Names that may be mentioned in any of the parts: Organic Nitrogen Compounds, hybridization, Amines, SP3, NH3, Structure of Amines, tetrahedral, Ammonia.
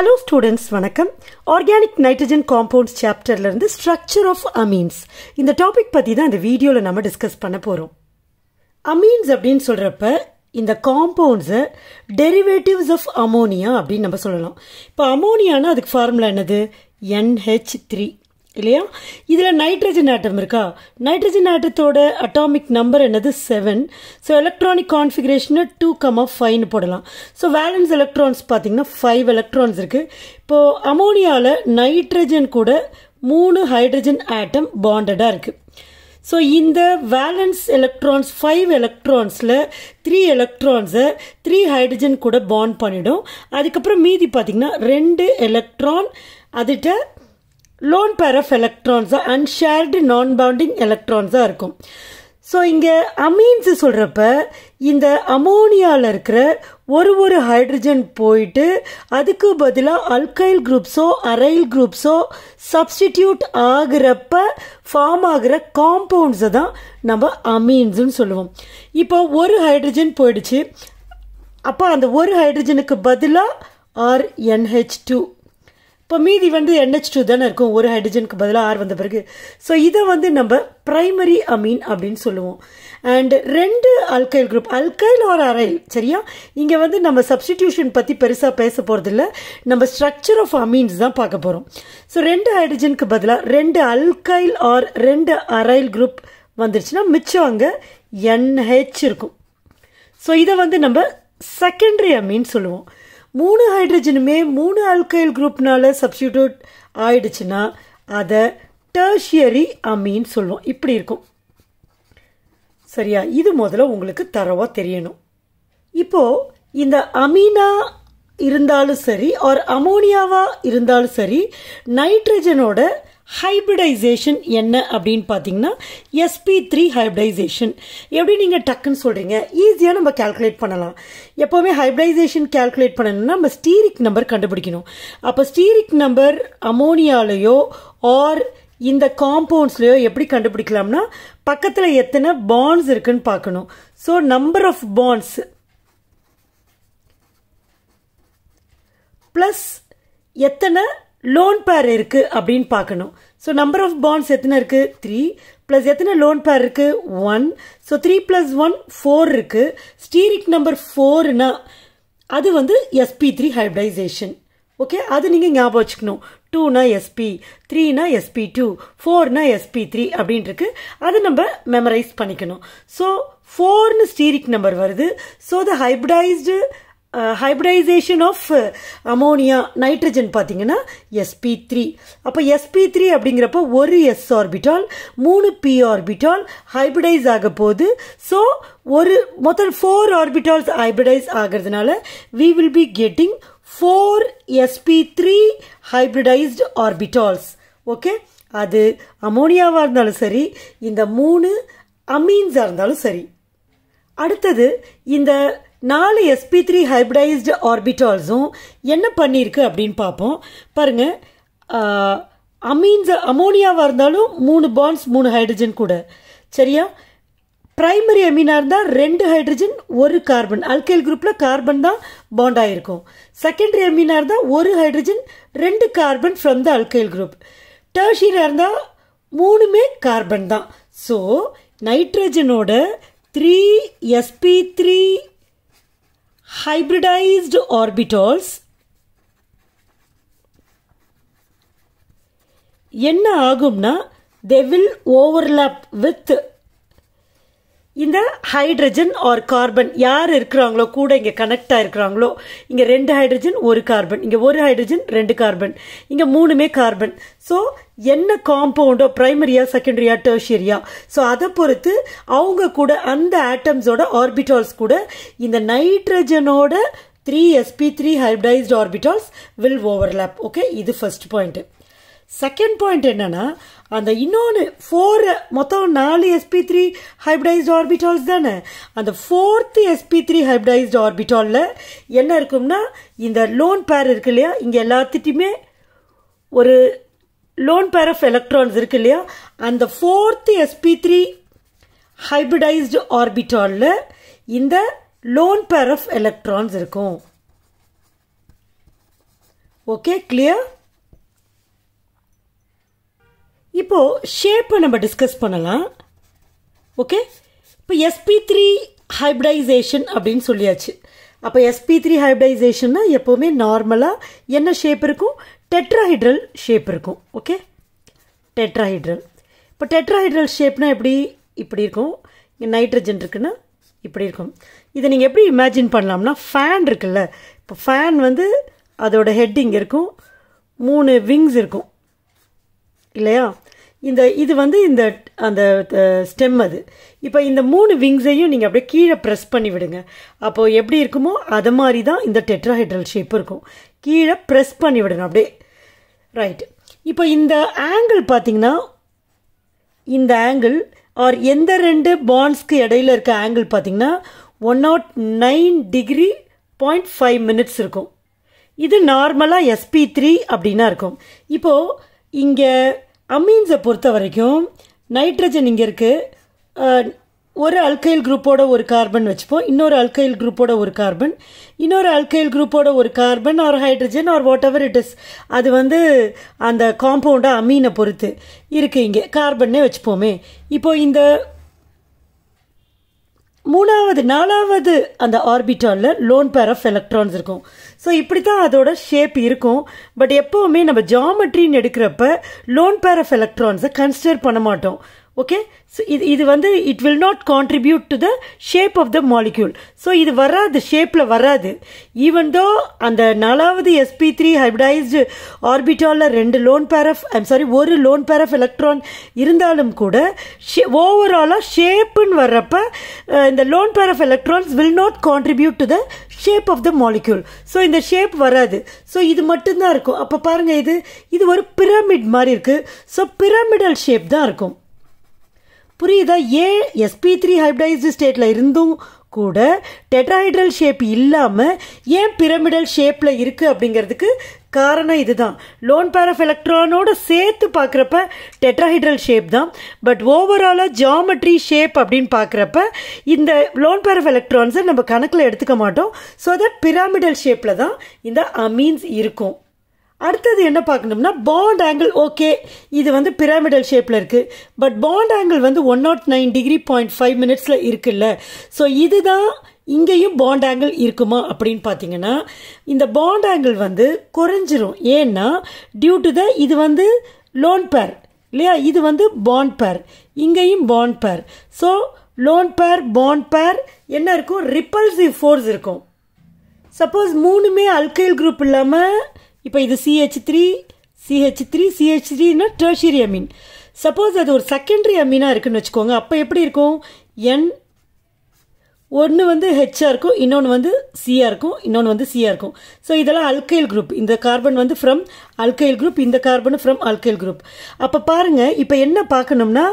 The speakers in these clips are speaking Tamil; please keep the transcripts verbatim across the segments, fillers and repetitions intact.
Hello students, வணக்கம். Organic Nitrogen Compounds chapterல இருந்து Structure of Amines. இந்த topic பத்தி தான் இந்த வீடியோல நம்ம டிஸ்கஸ் பண்ண போறோம். Amines அப்படின்னு சொல்றப்ப இந்த compounds derivatives of ammonia அப்படின்னு நம்ம சொல்லலாம். இப்போ அமோனியானா அதுக்கு ஃபார்முலா என்னது? N H three இல்லையா? இதுல நைட்ரஜன் ஆட்டம் இருக்கா? நைட்ரஜன் ஆட்டத்தோட அட்டாமிக் நம்பர் என்னது? செவன். ஸோ எலக்ட்ரானிக் கான்ஃபிகரேஷனை டூ கமா ஃபைவ்னு போடலாம். ஸோ வேலன்ஸ் எலக்ட்ரான்ஸ் பார்த்தீங்கன்னா ஃபைவ் எலக்ட்ரான்ஸ் இருக்கு. இப்போ அமோனியாவில் நைட்ரஜன் கூட மூணு ஹைட்ரஜன் ஆட்டம் பாண்டடாக இருக்கு. ஸோ இந்த வேலன்ஸ் எலக்ட்ரான்ஸ் ஃபைவ் எலக்ட்ரான்ஸில் த்ரீ எலக்ட்ரான்ஸை த்ரீ ஹைட்ரஜன் கூட பாண்ட் பண்ணிடும். அதுக்கப்புறம் மீதி பார்த்தீங்கன்னா ரெண்டு எலக்ட்ரான் அதுகிட்ட லோன் பேர் ஆஃப் எலக்ட்ரான்ஸாக அன்ஷேர்டு நான் பவுண்டிங் எலக்ட்ரான்ஸாக இருக்கும். ஸோ இங்கே அமீன்ஸ் சொல்கிறப்ப இந்த அமோனியாவில் இருக்கிற ஒரு ஒரு ஹைட்ரஜன் போயிட்டு அதுக்கு பதிலாக அல்கைல் குரூப்ஸோ அரைல் குரூப்ஸோ சப்ஸ்டிடியூட் ஆகிறப்ப ஃபார்ம் ஆகிற காம்பவுண்ட்ஸை தான் நம்ம அமீன்ஸுன்னு சொல்லுவோம். இப்போ ஒரு ஹைட்ரஜன் போயிடுச்சு, அப்போ அந்த ஒரு ஹைட்ரஜனுக்கு பதிலாக ஆர் என்ஹெச் டூ. இப்போ மீதி வந்து என் ஹெச் டூ தானே இருக்கும் ஒரு ஹைட்ரஜனுக்கு பதிலாக ஆர் வந்த பிறகு. ஸோ இதை வந்து நம்ம பிரைமரி அமீன் அப்படின்னு சொல்லுவோம். அண்ட் ரெண்டு alkyl group, alkyl or aryl, சரியா? இங்கே வந்து நம்ம சப்ஸ்டிடியூஷன் பற்றி பெருசாக பேச போகிறதில்ல, நம்ம ஸ்ட்ரக்சர் ஆஃப் அமீன்ஸ் தான் பார்க்க போகிறோம். ஸோ ரெண்டு ஹைட்ரஜனுக்கு பதிலாக ரெண்டு அல்கைல் ஆர் ரெண்டு அரைல் குரூப் வந்துருச்சுன்னா மிச்சம் அங்கே என் ஹெச் இருக்கும். ஸோ இதை வந்து நம்ம செகண்டரி அமீன் சொல்லுவோம். மூணு ஹைட்ரஜனுமே மூணு ஆல்கைல் குரூப்னால சப்ஸ்டிடியூட் ஆயிடுச்சுன்னா அதை டெர்ஷியரி அமீன் சொல்லுவோம். இப்படி இருக்கும், சரியா? இது முதல்ல உங்களுக்கு தரவா தெரியணும். இப்போ இந்த அமீனா இருந்தாலும் சரி ஆர் அமோனியாவா இருந்தாலும் சரி நைட்ரஜனோட ஹைபிரிடைசேஷன் என்ன அப்படின்னு பார்த்தீங்கன்னா எஸ் பி த்ரீ ஹைபிரிடைசேஷன். எப்படி நீங்கள் டக்குன்னு சொல்கிறீங்க, ஈஸியாக நம்ம கேல்குலேட் பண்ணலாம். எப்போவுமே ஹைபிரிடைசேஷன் கேல்குலேட் பண்ணணும்னா நம்ம ஸ்டீரிக் நம்பர் கண்டுபிடிக்கணும். அப்போ ஸ்டீரிக் நம்பர் அமோனியாலேயோ ஆர் இந்த காம்பவுண்ட்ஸ்லையோ எப்படி கண்டுபிடிக்கலாம்னா பக்கத்தில் எத்தனை பாண்ட்ஸ் இருக்குன்னு பார்க்கணும். So number of bonds plus எத்தனை லோன் பேர் இருக்கு அப்படின்னு பார்க்கணும். ஸோ நம்பர் ஆஃப் பாண்ட்ஸ் எத்தனை இருக்கு? த்ரீ. பிளஸ் எத்தனை லோன் பேர் இருக்கு? One. So three plus one four இருக்கு. ஸ்டீரிக் நம்பர் ஃபோர்னா அது வந்து எஸ்பி த்ரீ ஹைபிரிடைசேஷன். ஓகே, அது நீங்கள் ஞாபகம் வச்சுக்கணும். டூனா எஸ்பி, த்ரீனா எஸ்பி டூ, ஃபோர்னா எஸ்பி த்ரீ அப்படின்ட்டுருக்கு. அதை நம்ம மெமரைஸ் பண்ணிக்கணும். ஸோ ஃபோர்னு ஸ்டீரிக் நம்பர் வருது. So the hybridized hybridization of ammonia nitrogen பார்த்தீங்கன்னா எஸ் பி த்ரீ. அப்போ எஸ் பி த்ரீ அப்படிங்கிறப்ப ஒரு எஸ் ஆர்பிட்டால் மூணு பி ஆர்பிட்டால் ஹைபிரிடைஸ் ஆக போகுது. ஸோ ஒரு மொத்தம் ஃபோர் ஆர்பிட்டால்ஸ் ஹைபிரிடைஸ் ஆகிறதுனால we will be getting four S P three hybridized orbitals. Okay, அது அமோனியாவாக இருந்தாலும் சரி இந்த மூணு அமீன்ஸாக இருந்தாலும் சரி. அடுத்தது இந்த நாலு எஸ் பி த்ரீ ஹைபிரிடைஸ்டு ஆர்பிட்டால்ஸும் என்ன பண்ணியிருக்கு அப்படின்னு பார்ப்போம். பாருங்கள், அமீன்ஸ் அமோனியாவாக இருந்தாலும் மூணு பாண்ட்ஸ் மூணு ஹைட்ரஜன் கூட, சரியா? பிரைமரி அமீனாக இருந்தால் ரெண்டு ஹைட்ரஜன் ஒரு கார்பன், அல்கைல் குரூப்பில் கார்பன் தான் பாண்ட் ஆகிருக்கும். செகண்டரி அமீனாக இருந்தால் ஒரு ஹைட்ரஜன் ரெண்டு carbon from the alkyl group. டெர்ஷியரியாக இருந்தால் மூணுமே கார்பன் தான். ஸோ நைட்ரஜனோட three S P three hybridized orbitals என்ன ஆகும்னா they will overlap with இந்த ஹைட்ரஜன் ஆர் கார்பன் யார் இருக்கிறாங்களோ கூட இங்கே கனெக்ட் ஆகிருக்கிறாங்களோ. இங்கே ரெண்டு ஹைட்ரஜன் ஒரு கார்பன், இங்கே ஒரு ஹைட்ரஜன் ரெண்டு கார்பன், இங்கே மூணுமே கார்பன். ஸோ என்ன காம்பவுண்டோ பிரைமரியா செகண்டரியா டெர்ஷியரியா ஸோ அதை பொறுத்து அவங்க கூட அந்த ஆட்டம்ஸோட ஆர்பிட்டால்ஸ் கூட இந்த நைட்ரஜனோட three S P three hybridized orbitals will overlap. Okay, இது ஃபர்ஸ்ட் பாயிண்ட்டு. செகண்ட் பாயிண்ட் என்னன்னா அந்த இன்னொன்று ஃபோர் மொத்தம் நாலு எஸ்பி த்ரீ ஹைபிரிடைஸ்டு ஆர்பிட்டால்ஸ் தானே, அந்த ஃபோர்த்து எஸ்பி த்ரீ ஹைபிரிடைஸ்டு ஆர்பிட்டாலில் என்ன இருக்கும்னா இந்த லோன் பேர் இருக்கு இல்லையா, இங்கே எல்லாத்துட்டையுமே ஒரு லோன் பேர் ஆஃப் எலக்ட்ரான்ஸ் இருக்கு இல்லையா, அந்த ஃபோர்த்து எஸ்பி த்ரீ ஹைபிரிடைஸ்டு ஆர்பிட்டாலில் இந்த லோன் பேர் ஆஃப் எலக்ட்ரான்ஸ் இருக்கும். Okay, clear? இப்போ shape நம்ம discuss பண்ணலாம். Okay? இப்போ S P three hybridization அப்படின் சொல்லியாச்சு. அப்போ S P three hybridization நான் எப்போமே நார்மலா என்ன shape இருக்கும்? Tetrahedral shape இருக்கும். Okay? Tetrahedral. இப்போ tetrahedral shape நான் எப்படி இப்படி இருக்கும்? இங்கே nitrogen இருக்குன்னா இப்படி இருக்கும். இதை நீங்கள் எப்படி இமேஜின் பண்ணலாம்னா, ஃபேன் இருக்குல்ல, இப்போ ஃபேன் வந்து அதோட ஹெட்டிங் இருக்கும், மூணு விங்ஸ் இருக்கும் இல்லையா? இந்த இது வந்து இந்த அந்த ஸ்டெம் அது. இப்போ இந்த மூணு விங்ஸையும் நீங்கள் அப்படியே கீழே ப்ரெஸ் பண்ணி விடுங்க. அப்போது எப்படி இருக்குமோ அது மாதிரி தான் இந்த டெட்ராஹெட்ரல் ஷேப் இருக்கும். கீழே ப்ரெஸ் பண்ணி விடுங்க அப்படியே, ரைட்? இப்போ இந்த ஆங்கிள் பார்த்தீங்கன்னா, இந்த ஆங்கிள் ஆர் எந்த ரெண்டு பாண்ட்ஸ்க்கு இடையில் இருக்க ஆங்கிள் பார்த்தீங்கன்னா one not nine degree point five minutes இருக்கும். இது நார்மலாக எஸ்பி த்ரீ அப்படின்னா இருக்கும். இப்போது இங்கே அமீன்ஸை பொறுத்த வரைக்கும் நைட்ரஜன் இங்கே இருக்குது, ஒரு அல்கைல் குரூப்போட ஒரு கார்பன் வச்சுப்போம், இன்னொரு அல்கைல் குரூப்போட ஒரு கார்பன், இன்னொரு அல்கைல் குரூப்போட ஒரு carbon or hydrogen or whatever it is, அது வந்து அந்த காம்பவுண்டை அமீனை பொறுத்து இருக்குது. இங்கே கார்பன்னே வச்சுப்போமே. இப்போது இந்த மூணாவது நாலாவது அந்த ஆர்பிட்டாலில் லோன் பேர் ஆஃப் எலக்ட்ரான்ஸ் இருக்கும். ஸோ இப்படி தான் அதோட ஷேப் இருக்கும். பட் எப்போவுமே நம்ம ஜாமெட்ரின்னு எடுக்கிறப்ப லோன் பேர் ஆஃப் எலக்ட்ரான்ஸை கன்சிடர் பண்ண மாட்டோம். ஓகே, ஸோ இது இது வந்து it will not contribute to the shape of the molecule. So இது வராது, ஷேப்பில் வராது. ஈவன் தோ அந்த நாலாவது எஸ்பி த்ரீ ஹைப்ரிடைஸ்டு ஆர்பிட்டாலில் ரெண்டு lone pair of I'm sorry ஒரு லோன் பேர் ஆஃப் எலக்ட்ரான் இருந்தாலும் கூட ஷே ஓவராலாக ஷேப்புன்னு வர்றப்ப இந்த lone pair of electrons will not contribute to the shape of the molecule. So இந்த ஷேப் வராது. ஸோ இது மட்டும்தான் இருக்கும். அப்போ பாருங்கள், இது இது ஒரு பிரமிட் மாதிரி இருக்குது. ஸோ பிரமிடல் ஷேப் தான் இருக்கும். புரியுதா? ஏன் எஸ்பி த்ரீ ஹைப்ரிடைஸ்டு ஸ்டேட்டில் இருந்தும் கூட டெட்ராஹைட்ரல் ஷேப் இல்லாமல் ஏன் பிரமிடல் ஷேப்பில் இருக்குது அப்படிங்கிறதுக்கு காரணம் இதுதான். லோன் பேர் ஆஃப் எலக்ட்ரானோட சேர்த்து பார்க்குறப்ப டெட்ராஹைட்ரல் ஷேப் தான். பட் ஓவராலாக ஜாமெட்ரி ஷேப் அப்படின்னு பார்க்குறப்ப இந்த லோன் பேர் ஆஃப் எலக்ட்ரான்ஸை நம்ம கணக்கில் எடுத்துக்க மாட்டோம். ஸோ தட் பிரமிடல் ஷேப்பில் தான் இந்த அமீன்ஸ் இருக்கும். அடுத்தது என்ன பார்க்கணும்னா, பாண்ட் ஆங்கிள். ஓகே, இது வந்து பிராமிடல் ஷேப்பில் இருக்குது. பட் பாண்ட் ஆங்கிள் வந்து one not nine degree point five மினிட்ஸில் இருக்குல்ல. ஸோ இதுதான் இங்கேயும் பாண்ட் ஆங்கிள் இருக்குமா அப்படின்னு பார்த்தீங்கன்னா, இந்த பாண்ட் ஆங்கிள் வந்து குறைஞ்சிரும். ஏன்னா டியூ டு த இது வந்து லோன் பேர் இல்லையா, இது வந்து பாண்ட் பேர், இங்கேயும் பாண்ட் பேர். So lone pair bond pair என்ன இருக்கும்? ரிப்பல்சிவ் ஃபோர்ஸ் இருக்கும். சப்போஸ் மூணுமே அல்கைல் குரூப் இல்லாமல், இப்போ இது CH three CH three CH த்ரீனா டெர்ஷியரி அமீன். சப்போஸ் அது ஒரு செகண்டரி அமீனாக இருக்குதுன்னு வச்சுக்கோங்க. அப்போ எப்படி இருக்கும்? என் ஒன்று வந்து ஹெச்சாக இருக்கும், இன்னொன்று வந்து சியாக இருக்கும், இன்னொன்று வந்து சியாக இருக்கும். ஸோ இதெல்லாம் அல்கைல் குரூப். இந்த கார்பன் வந்து ஃப்ரம் அல்கைல் குரூப், இந்த கார்பன் ஃப்ரம் அல்கைல் குரூப். அப்போ பாருங்கள், இப்போ என்ன பார்க்கணும்னா,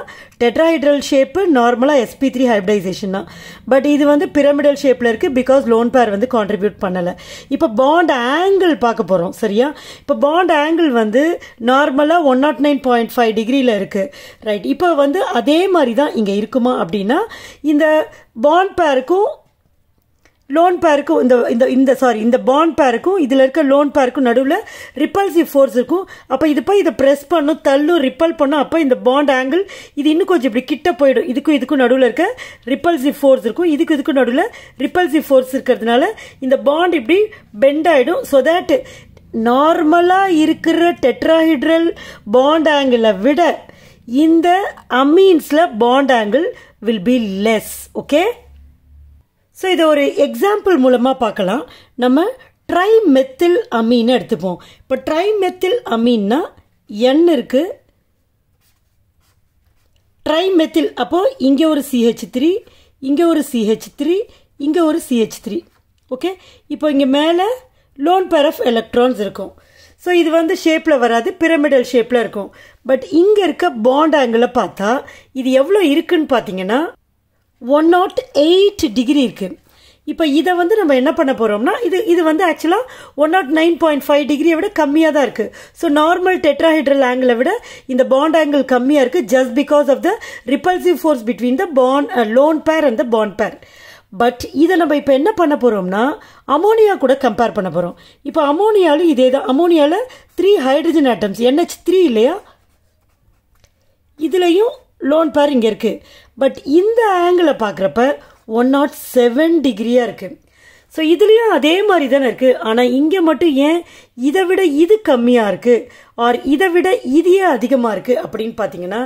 டெட்ராஹைட்ரல் ஷேப்பு நார்மலாக எஸ்பி த்ரீ ஹைப்ரிடைசேஷன் தான். பட் இது வந்து பிரமிடல் ஷேப்பில் இருக்குது பிகாஸ் லோன் பேர் வந்து கான்ட்ரிபியூட் பண்ணலை. இப்போ பாண்ட் ஆங்கிள் பார்க்க போகிறோம், சரியா? இப்போ பாண்ட் ஆங்கிள் வந்து நார்மலாக one not nine point five டிகிரியில் இருக்குது, ரைட்? இப்போ வந்து அதே மாதிரி தான் இங்கே இருக்குமா அப்படின்னா, இந்த பாண்ட் பேருக்கும் லோன் பேருக்கும் இந்த இந்த இந்த சாரி இந்த பாண்ட் பேருக்கும் இதில் இருக்க லோன் பேருக்கும் நடுவில் ரிப்பல்சிவ் ஃபோர்ஸ் இருக்கும். அப்போ இது போய் இதை ப்ரெஸ் பண்ணும், தள்ளும், ரிப்பல் பண்ணும். அப்போ இந்த பாண்ட் ஆங்கிள் இது இன்னும் கொஞ்சம் இப்படி கிட்ட போயிடும். இதுக்கும் இதுக்கும் நடுவில் இருக்க ரிப்பல்சிவ் ஃபோர்ஸ் இருக்கும், இதுக்கு இதுக்கும் நடுவில் ரிப்பல்சிவ் ஃபோர்ஸ் இருக்கிறதுனால இந்த பாண்ட் இப்படி பெண்ட் ஆகிடும். ஸோ தேட் நார்மலாக இருக்கிற டெட்ராஹைட்ரல் பாண்ட் ஆங்கிளை விட இந்த அமீன்ஸில் bond angle will be less. okay, so இத ஒரு எக்ஸாம்பிள் மூலமா பார்க்கலாம். நம்ம ட்ரை மெத்தில் அமீன் எடுத்துப்போம். இப்போ ட்ரை மெத்தில் அமீன்னா N இருக்கு, ட்ரை மெத்தில், அப்போ இங்க ஒரு C H three, இங்க ஒரு C H three, இங்க ஒரு C H three. ஓகே, இப்போ இங்க மேல லோன் பேர் ஆஃப் எலக்ட்ரான்ஸ் இருக்கும். ஸோ இது வந்து ஷேப்பில் வராது, பிரமிடல் ஷேப்பில் இருக்கும். பட் இங்கே இருக்க பாண்ட் ஆங்கிளை பார்த்தா இது எவ்வளோ இருக்குன்னு பார்த்தீங்கன்னா ஒன் நாட் எயிட் டிகிரி இருக்குது. இப்போ இதை வந்து நம்ம என்ன பண்ண போகிறோம்னா, இது இது வந்து ஆக்சுவலாக one not nine point five டிகிரியை விட கம்மியாக தான் இருக்குது. ஸோ நார்மல் டெட்ராஹைட்ரல் ஆங்கிளை விட இந்த பாண்ட் ஆங்கிள் கம்மியாக இருக்குது, just because of the repulsive force between the bond lone pair and the bond pair. But இதை நம்ம இப்போ என்ன பண்ண போகிறோம்னா அமோனியா கூட கம்பேர் பண்ண போகிறோம். இப்போ அமோனியாவில் இதே தான். அமோனியாவில் three hydrogen atoms NH three இல்லையா, இதுலேயும் லோன் பேர் இங்கே இருக்குது. பட் இந்த ஆங்கிளை பார்க்குறப்ப ஒன் நாட் செவன் டிகிரியாக இருக்குது. ஸோ இதுலேயும் அதே மாதிரி தானே இருக்குது. ஆனால் இங்கே மட்டும் ஏன் இதை விட இது கம்மியாக இருக்குது, ஆர் இதை விட இதையே அதிகமாக இருக்குது அப்படின்னு பார்த்தீங்கன்னா,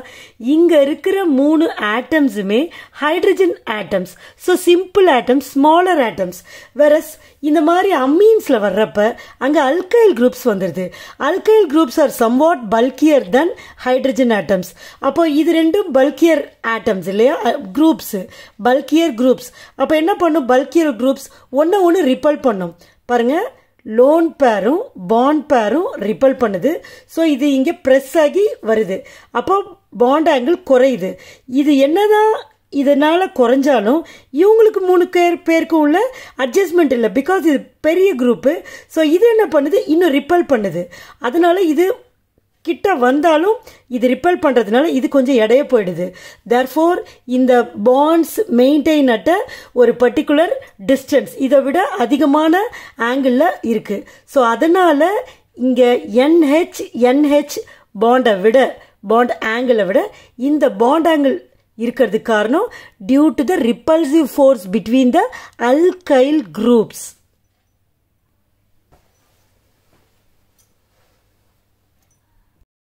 இங்கே இருக்கிற மூணு ஆட்டம்ஸுமே hydrogen atoms. So simple atoms, smaller atoms. Versus இந்த மாதிரி அமீன்ஸில் வர்றப்ப அங்கே அல்கைல் குரூப்ஸ் வந்துடுது. Alkyl groups are somewhat bulkier than hydrogen atoms. அப்போ இது ரெண்டும் பல்கியர் ஆட்டம்ஸ் இல்லையா, குரூப்ஸு பல்கியர் குரூப்ஸ். அப்போ என்ன பண்ணும், பல்கியர் குரூப்ஸ் ஒன்று ஒன்று ரிப்பல் பண்ணும். பாருங்கள், லோன் பேரும் பாண்ட் பேரும் ரிப்பல் பண்ணுது. ஸோ இது இங்கே ப்ரெஸ் ஆகி வருது. அப்போ பாண்ட் ஆங்கிள் குறையுது. இது என்னதான் இதனால் குறைஞ்சாலும் இவங்களுக்கு மூணு பேர் பேருக்கும் உள்ள அட்ஜஸ்ட்மெண்ட் இல்லை, பிகாஸ் இது பெரிய குரூப்பு. ஸோ இது என்ன பண்ணுது, இன்னும் ரிப்பல் பண்ணுது. அதனால் இது கிட்ட வந்தாலும் இது ரிப்பல் பண்ணுறதுனால இது கொஞ்சம் எடைய போயிடுது. தேர்ஃபோர் இந்த பாண்ட்ஸ் மெயின்டைன் அட்ட ஒரு பர்டிகுலர் டிஸ்டன்ஸ், இதை விட அதிகமான ஆங்கிளில் இருக்குது. ஸோ அதனால் இங்கே என்ஹெச் என்ஹெச் பாண்டை விட பாண்ட் ஆங்கிளை விட இந்த பாண்ட் ஆங்கிள் இருக்கிறதுக்கு காரணம் due to the repulsive force between the alkyl groups.